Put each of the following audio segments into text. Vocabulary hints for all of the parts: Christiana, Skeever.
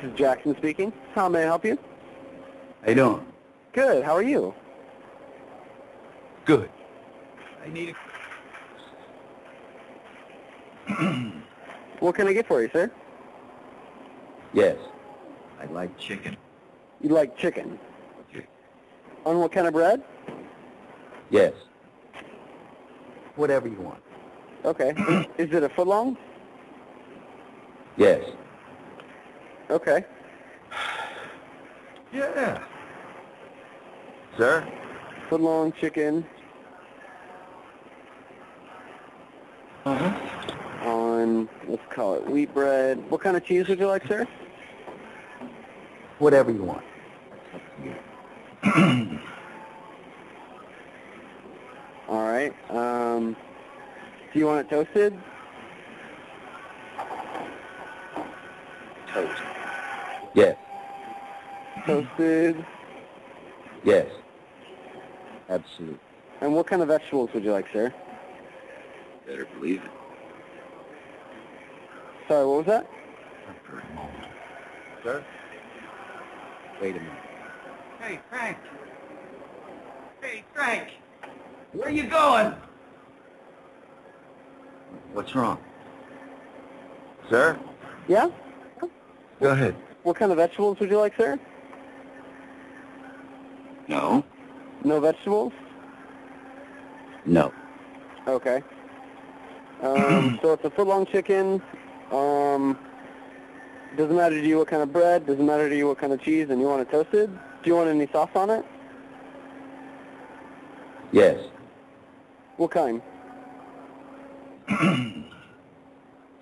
This is Jackson speaking. How may I help you? How you doing? Good. How are you? Good. I need a... What can I get for you, sir? Yes. I like chicken. You like chicken? On what kind of bread? Yes. Whatever you want. Okay. Is it a foot long? Yes. Okay. Yeah. Sir? Foot-long chicken. Uh-huh. On, let's call it wheat bread. What kind of cheese would you like, sir? Whatever you want. All right. Do you want it toasted? Toast. Yes. Toasted? Yes. Absolutely. And what kind of vegetables would you like, sir? Better believe it. Sorry, what was that? Sir? Wait a minute. Hey, Frank. Hey, Frank. Where are you going? What's wrong? Sir? Yeah? Go ahead. What kind of vegetables would you like, sir? No. No vegetables? No. Okay. So it's a foot-long chicken. Doesn't matter to you what kind of bread, doesn't matter to you what kind of cheese, and you want it toasted? Do you want any sauce on it? Yes. What kind?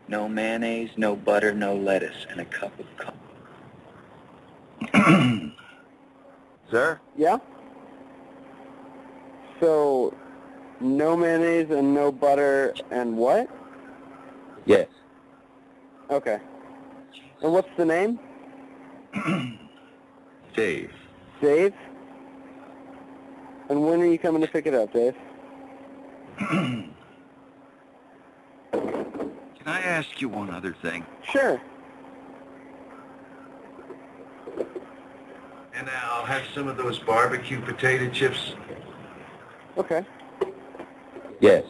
No mayonnaise, no butter, no lettuce, and a cup of coffee. Sir? Yeah? So, no mayonnaise and no butter and what? Yes. Okay. And what's the name? Dave. Dave? And when are you coming to pick it up, Dave? Can I ask you one other thing? Sure. And I'll have some of those barbecue potato chips. Okay. Yes.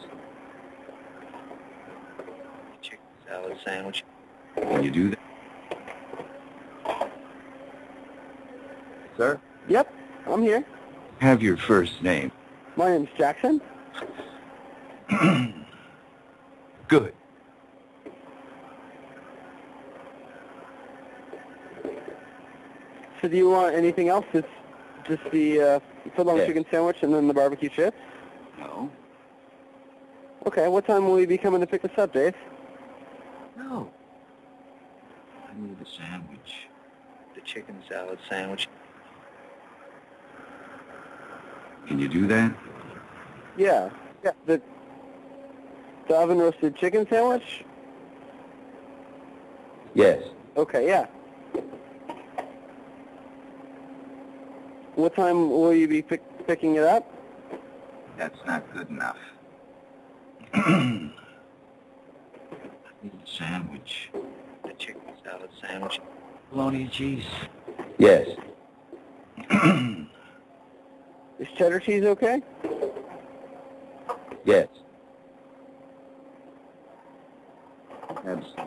Chicken salad sandwich. Can you do that? Sir? Yep, I'm here. Have your first name. My name's Jackson. Good. So do you want anything else? It's just the foot-long chicken sandwich and then the barbecue chips? No. Okay, what time will you be coming to pick this up, Dave? No. I need a sandwich. The chicken salad sandwich. Can you do that? Yeah. Yeah. The oven-roasted chicken sandwich? Yes. Okay, yeah. What time will you be picking it up? That's not good enough. I need a sandwich. A chicken salad sandwich. Bologna and cheese. Yes. Is cheddar cheese okay? Yes. Absolutely.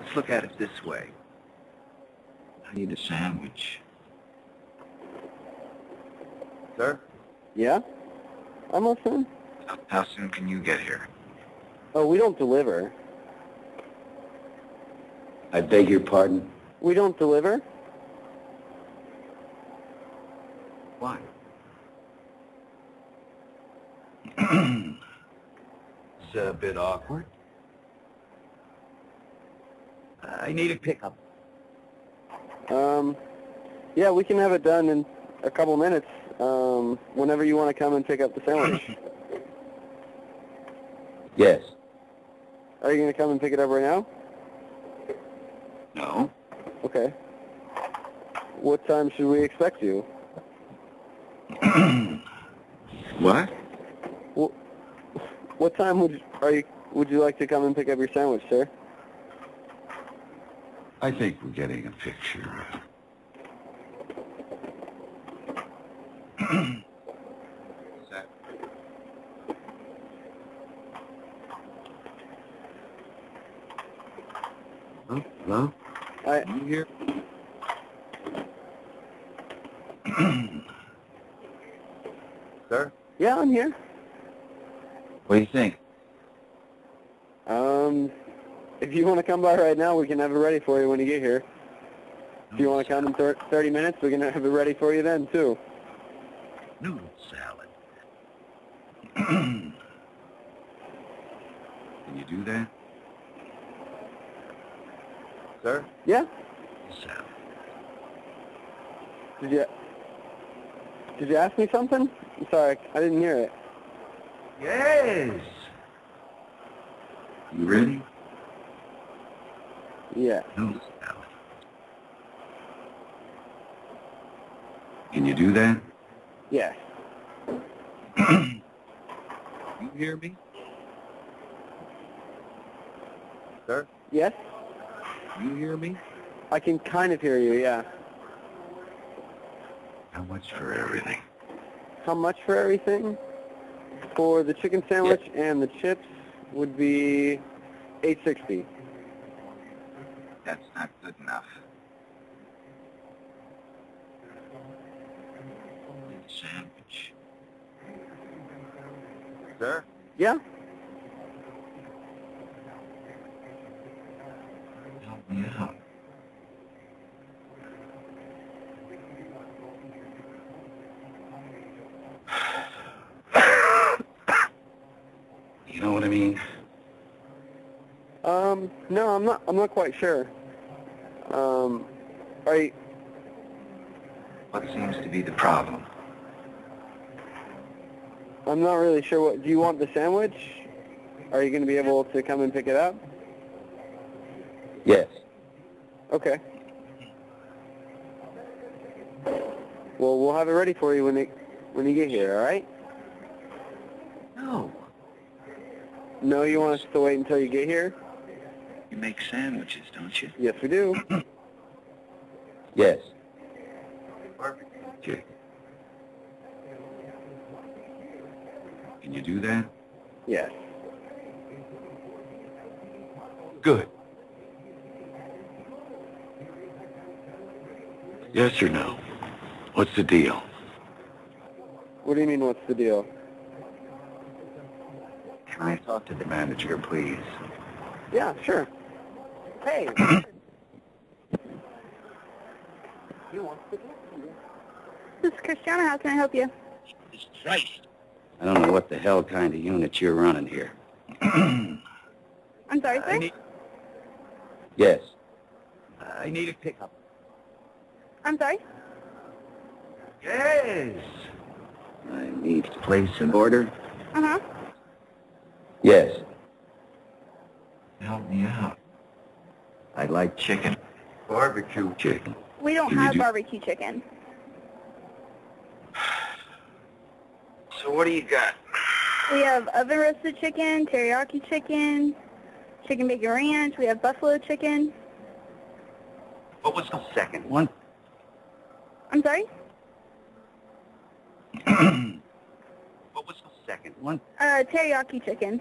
Let's look at it this way. I need a sandwich. Sir? Yeah? I'm listening. How soon can you get here? Oh, we don't deliver. I beg your pardon? We don't deliver. Why? It's a bit awkward. I need a pickup. Yeah, we can have it done in a couple minutes, whenever you want to come and pick up the sandwich. Yes. Are you going to come and pick it up right now? No. Okay. What time should we expect you? What? What time would you, are you, Would you like to come and pick up your sandwich, sir? I think we're getting a picture. What's that? Hello? Hello? Hi. Are you here? Sir? Yeah, I'm here. What do you think? If you want to come by right now, we can have it ready for you when you get here. If you want to come in 30 minutes, we can have it ready for you then, too. Noodle salad. Can you do that? Sir? Yeah? Salad. Did you ask me something? I'm sorry, I didn't hear it. Yes! You ready? Yeah. Noodle salad. Can you do that? Yes. You hear me? Sir? Yes? You hear me? I can kind of hear you, yeah. How much for everything? How much for everything? For the chicken sandwich and the chips would be $8.60. That's not good enough. Sandwich. Sir? Yeah? Help me out. You know what I mean? No, I'm not quite sure. What seems to be the problem? I'm not really sure what... Do you want the sandwich? Are you going to be able to come and pick it up? Yes. Okay. Well, we'll have it ready for you when you get here, all right? No. No, you want us to wait until you get here? You make sandwiches, don't you? Yes, we do. Yes. Perfect. Okay. Can you do that? Yes. Good. Yes or no? What's the deal? What do you mean, what's the deal? Can I talk to the manager, please? Yeah, sure. Hey. He wants to talk to you. This is Christiana. How can I help you? Jesus Christ. I don't know what the hell kind of unit you're running here. I'm sorry, sir? Yes. I need a pickup. I'm sorry? Yes. I need to place an order. Uh-huh. Yes. Help me out. I like chicken. Barbecue chicken. We don't have barbecue chicken. So what do you got? We have oven roasted chicken, teriyaki chicken, chicken bacon ranch. We have buffalo chicken. What was the second one? I'm sorry? What was the second one? Teriyaki chicken.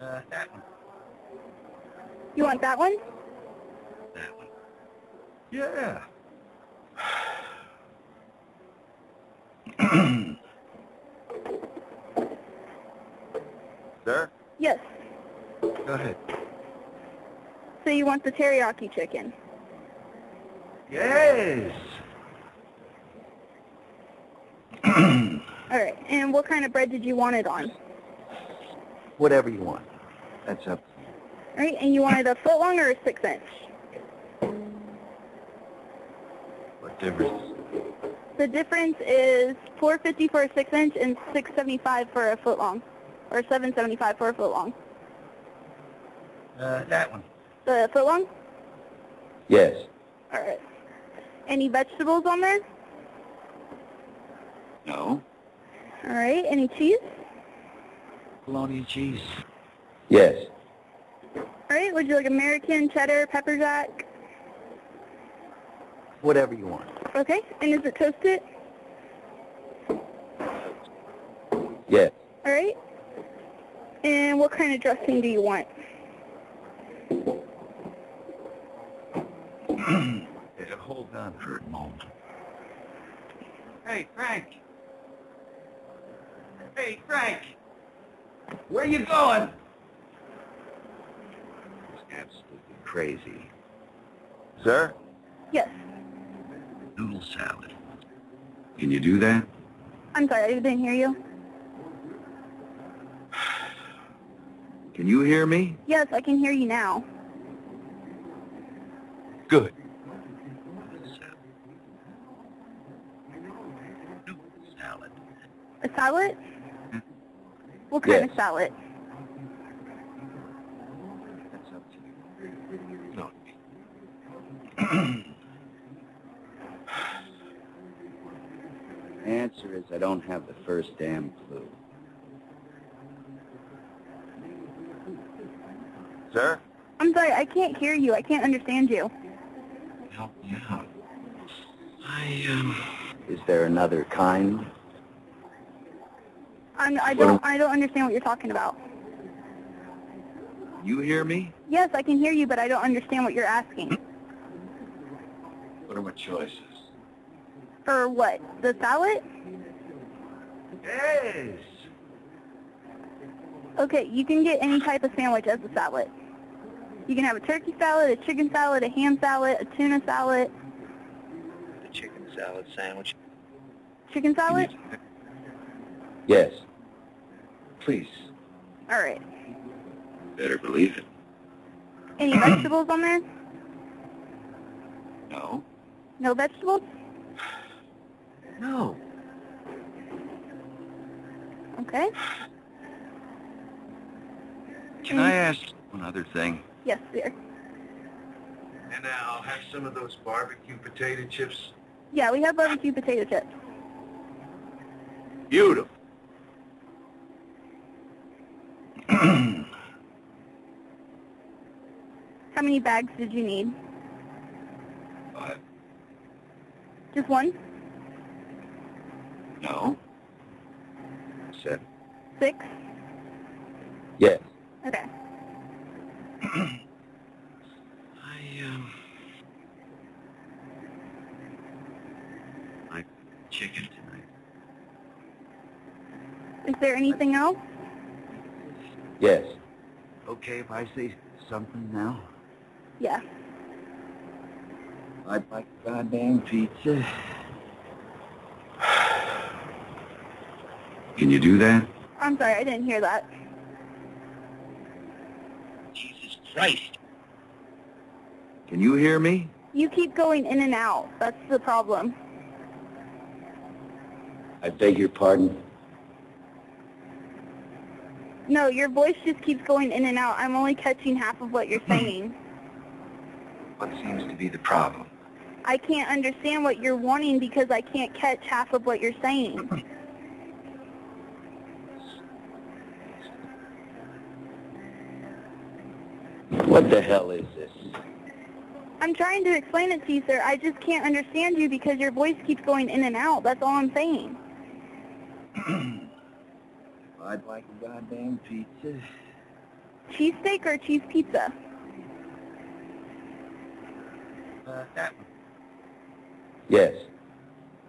That one. You want that one? That one. Yeah. Sir? Yes. Go ahead. So you want the teriyaki chicken? Yes. All right. And what kind of bread did you want it on? Whatever you want. That's up. All right. And you wanted a foot long or a 6-inch? What difference? The difference is $4.50 for a 6-inch and $6.75 for a foot long. Or $7.75 for a foot long. That one. The foot long? Yes. All right. Any vegetables on there? No. All right. Any cheese? Bologna cheese. Yes. All right, would you like American, cheddar, pepper jack? Whatever you want. Okay, and is it toasted? Yes. All right, and what kind of dressing do you want? Hold on for a moment. Hey, Frank. Hey, Frank. Where you going? It's absolutely crazy. Sir? Yes. Noodle salad. Can you do that? I'm sorry, I didn't hear you. Can you hear me? Yes, I can hear you now. Good. Salad. A salad? What kind of salad? That's up to you. No. The answer is I don't have the first damn clue. Sir? I'm sorry, I can't hear you. I can't understand you. Help me out. Is there another kind? I don't understand what you're talking about. You hear me? Yes, I can hear you, but I don't understand what you're asking. What are my choices? For what? The salad? Yes. Okay, you can get any type of sandwich as a salad. You can have a turkey salad, a chicken salad, a ham salad, a tuna salad. The chicken salad sandwich. Chicken salad? Yes. Please. All right. Better believe it. Any vegetables on there? No. No vegetables? No. Okay. Can I ask one other thing? Yes, dear. And I'll have some of those barbecue potato chips. Yeah, we have barbecue potato chips. Beautiful. How many bags did you need? 5. Just one? No. 7. 6? Yes. Okay. I chicken tonight. Is there anything else? Yes. Okay, if I say something now? Yeah. I'd like goddamn pizza. Can you do that? I'm sorry, I didn't hear that. Jesus Christ. Can you hear me? You keep going in and out. That's the problem. I beg your pardon? No, your voice just keeps going in and out. I'm only catching half of what you're saying. What seems to be the problem? I can't understand what you're wanting because I can't catch half of what you're saying. What the hell is this? I'm trying to explain it to you, sir. I just can't understand you because your voice keeps going in and out. That's all I'm saying. I'd like a goddamn pizza. Cheesesteak or cheese pizza? That one. Yes.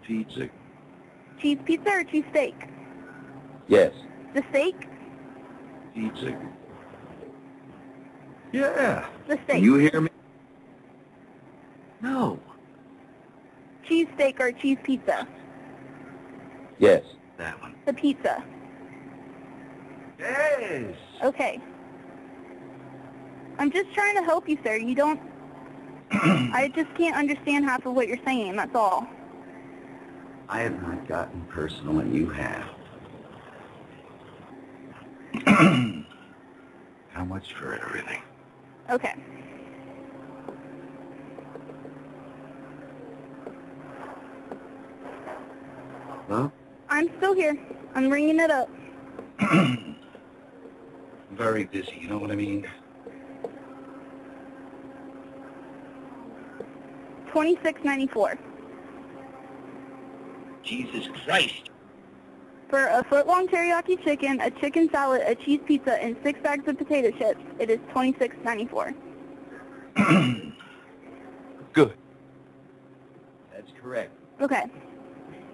Pizza. Cheese pizza or cheesesteak? Yes. The steak? Pizza. Yeah. The steak. Can you hear me? No. Cheesesteak or cheese pizza? Yes. That one. The pizza. Yes. Okay. I'm just trying to help you, sir. You don't... I just can't understand half of what you're saying, that's all. I have not gotten personal, and you have. How much for everything? Okay. Hello? I'm still here. I'm ringing it up. very busy, you know what I mean? 26.94. Jesus Christ. For a foot-long teriyaki chicken, a chicken salad, a cheese pizza, and 6 bags of potato chips, it is $26.94. Good. That's correct. Okay.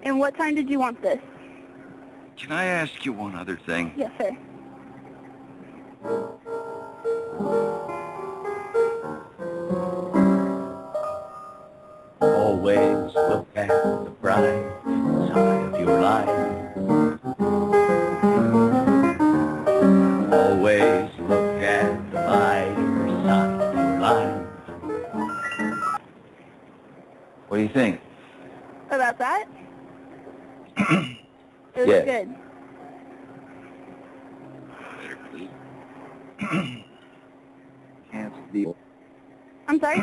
And what time did you want this? Can I ask you one other thing? Yes, sir. Always look at the bright side of your life. Always look at the brighter side of your life. What do you think? About that? It was good. Better, please. Can't deal. I'm sorry?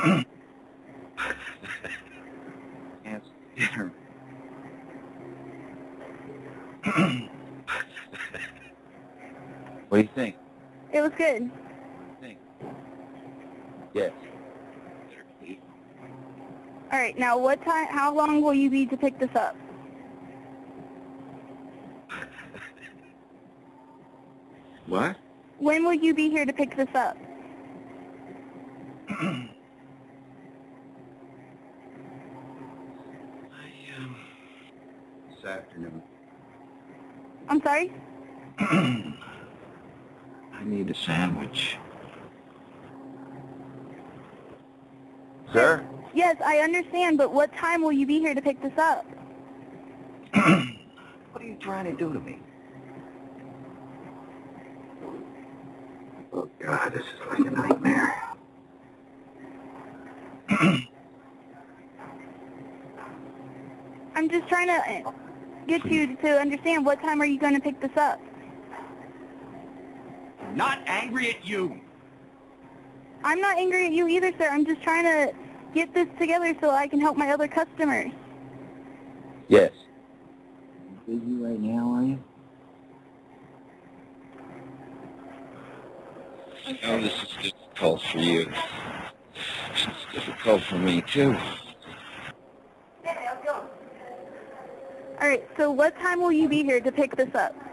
Can't dinner. What do you think? It was good. Think. Yes. Better, please. All right. Now, what time? How long will you be to pick this up? What? When will you be here to pick this up? This afternoon. I'm sorry? I need a sandwich. Sir? Yes, I understand, but what time will you be here to pick this up? What are you trying to do to me? Oh, God, this is like a nightmare. I'm just trying to get you to understand, what time are you going to pick this up? Not angry at you. I'm not angry at you either, sir. I'm just trying to get this together so I can help my other customers. Yes. You're busy right now, are you? No, this is difficult for you. It's difficult for me, too. All right, so what time will you be here to pick this up?